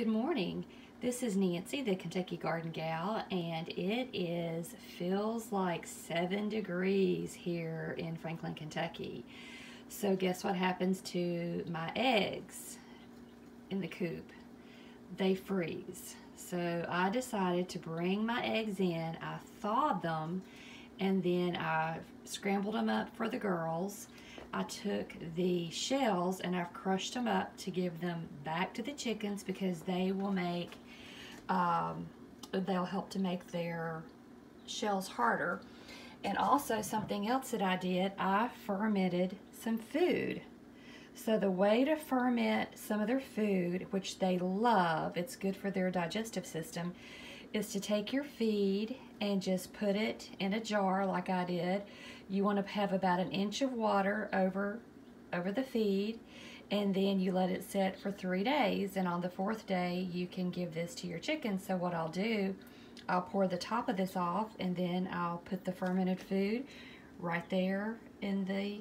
Good morning. This is Nancy, the Kentucky Garden Gal, and it feels like 7 degrees here in Franklin, Kentucky. So guess what happens to my eggs in the coop? They freeze. So I decided to bring my eggs in. I thawed them and then I scrambled them up for the girls. I took the shells and I've crushed them up to give them back to the chickens because they will make, they'll help to make their shells harder. And also something else that I did, I fermented some food. So the way to ferment some of their food, which they love, it's good for their digestive system, is to take your feed and just put it in a jar like I did. You want to have about 1 inch of water over the feed, and then you let it set for 3 days, and on the 4th day you can give this to your chickens. So what I'll do, I'll pour the top of this off and then I'll put the fermented food right there in the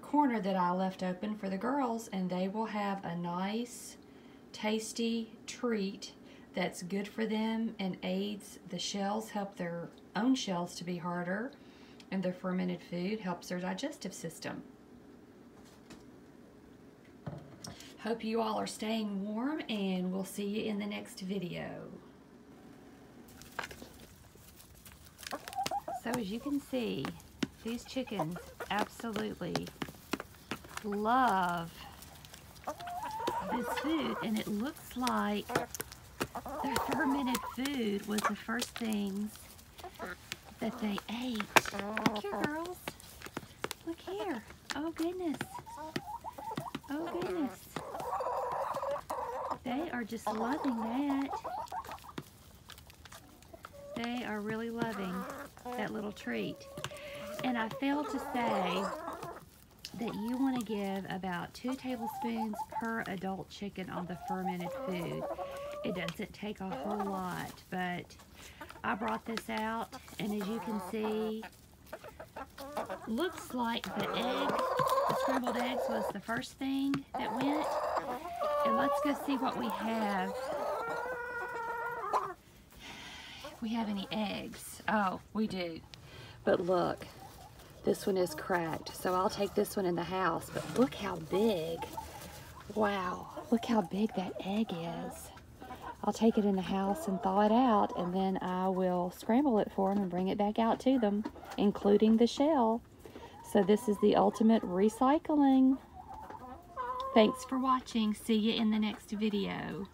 corner that I left open for the girls, and they will have a nice tasty treat that's good for them and aids the shells, help their own shells to be harder, and their fermented food helps their digestive system. Hope you all are staying warm, and we'll see you in the next video. So as you can see, these chickens absolutely love this food, and it looks like their fermented food was the first things that they ate. Look here, girls. Look here. Oh, goodness. Oh, goodness. They are just loving that. They are really loving that little treat. And I failed to say that you want to give about 2 tablespoons per adult chicken on the fermented food. It doesn't take a whole lot, but I brought this out, and as you can see, looks like the scrambled eggs was the first thing that went. And let's go see what we have. If we have any eggs. Oh, we do. But look, this one is cracked, so I'll take this one in the house. But look how big. Wow, look how big that egg is. I'll take it in the house and thaw it out, and then I will scramble it for them and bring it back out to them, including the shell. So this is the ultimate recycling. Thanks for watching. See you in the next video.